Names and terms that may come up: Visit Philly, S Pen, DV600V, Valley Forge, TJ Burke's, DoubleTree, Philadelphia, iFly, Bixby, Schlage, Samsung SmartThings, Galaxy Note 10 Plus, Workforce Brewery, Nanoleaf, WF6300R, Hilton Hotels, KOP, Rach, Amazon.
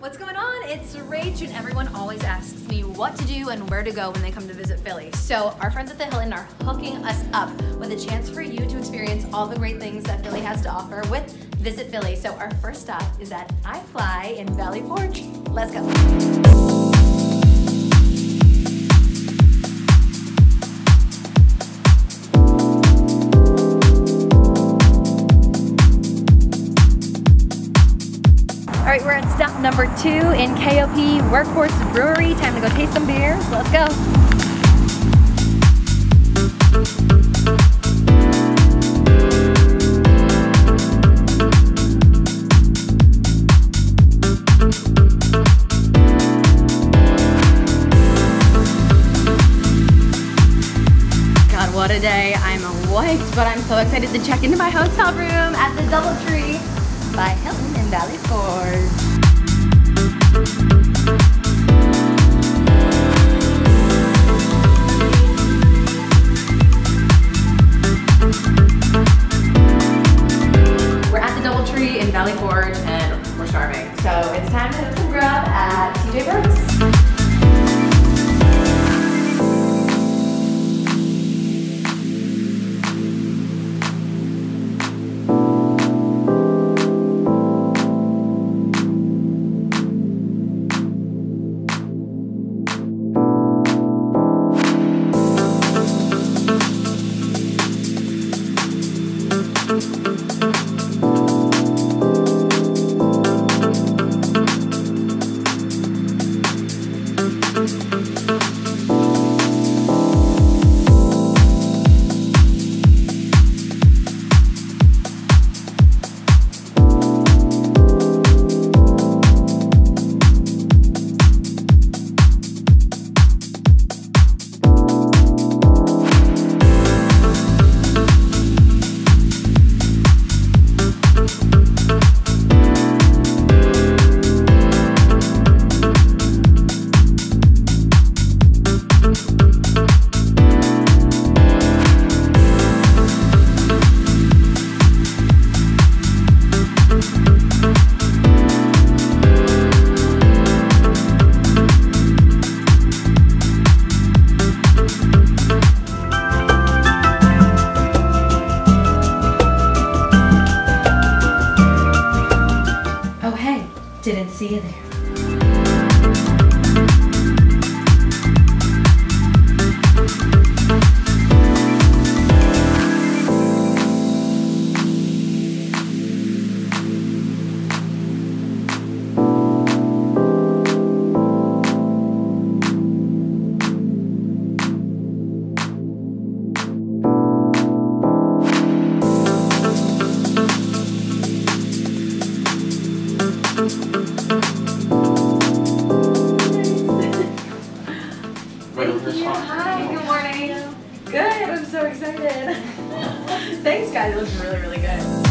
What's going on? It's Rach, and everyone always asks me what to do and where to go when they come to visit Philly. So our friends at the Hilton are hooking us up with a chance for you to experience all the great things that Philly has to offer with Visit Philly. So our first stop is at iFly in Valley Forge. Let's go. All right, we're at stop number 2 in KOP Workforce Brewery. Time to go taste some beers. Let's go. God, what a day. I'm awake, but I'm so excited to check into my hotel room at the DoubleTree by Hilton in Valley Forge. We're at the DoubleTree in Valley Forge and we're starving. So it's time to hit some grub at TJ Burke's. Didn't see you there. Hi, good morning. Good, I'm so excited. Thanks guys, it looks really, really good.